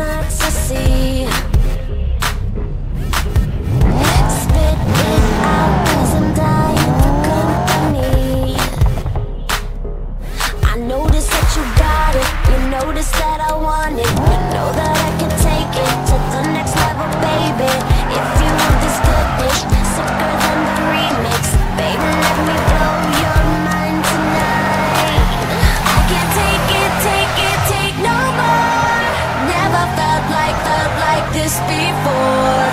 not sussy. Spit it out, cause I'm dying for company. I notice that you got it, you notice that I want it, you know that I can take it to the next level, baby. If you want this goodness, sicker than the remix, baby, let me blow your mind tonight. I can't take it, no more. Never felt like this before.